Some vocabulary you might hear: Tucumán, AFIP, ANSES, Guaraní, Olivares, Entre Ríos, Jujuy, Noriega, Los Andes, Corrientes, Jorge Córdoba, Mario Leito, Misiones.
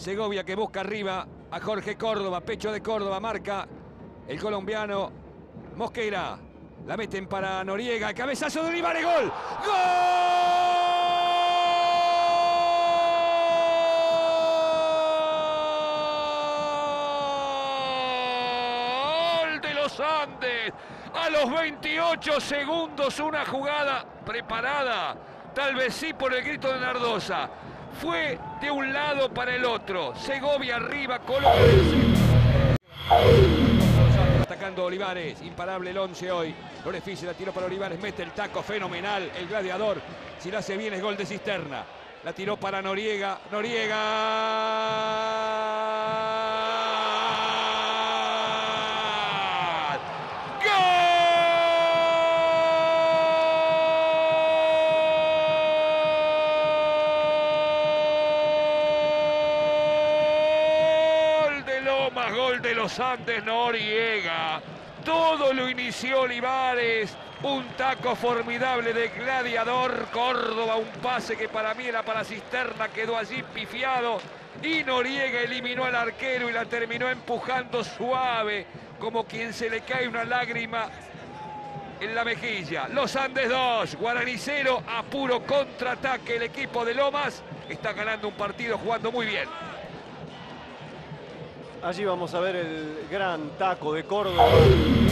Segovia que busca arriba a Jorge Córdoba, pecho de Córdoba, marca el colombiano Mosquera. La meten para Noriega, cabezazo de Olivares, ¡gol! ¡Gol de Los Andes! A los 28 segundos una jugada preparada, tal vez sí por el grito de Nardosa. Fue de un lado para el otro. Segovia arriba, Colombia. Atacando Olivares, imparable el 11 hoy. Lorefi se la tiró para Olivares, mete el taco, fenomenal el gladiador. Si la hace bien es gol de Cisterna. La tiró para Noriega, gol de Los Andes, Noriega. Todo lo inició Olivares. Un taco formidable de gladiador Córdoba. Un pase que para mí era para Cisterna. Quedó allí pifiado. Y Noriega eliminó al arquero y la terminó empujando suave, como quien se le cae una lágrima en la mejilla. Los Andes 2, Guaraní 0. A puro contraataque el equipo de Lomas. Está ganando un partido jugando muy bien. Allí vamos a ver el gran taco de Córdoba.